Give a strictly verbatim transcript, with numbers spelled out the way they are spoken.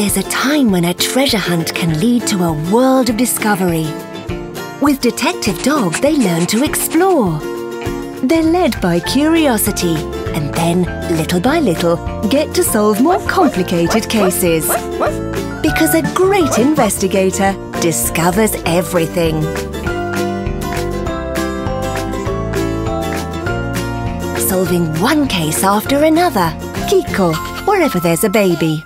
There's a time when a treasure hunt can lead to a world of discovery. With Detective Dog, they learn to explore. They're led by curiosity and then, little by little, get to solve more complicated cases. Because a great investigator discovers everything. Solving one case after another. Kiko, wherever there's a baby.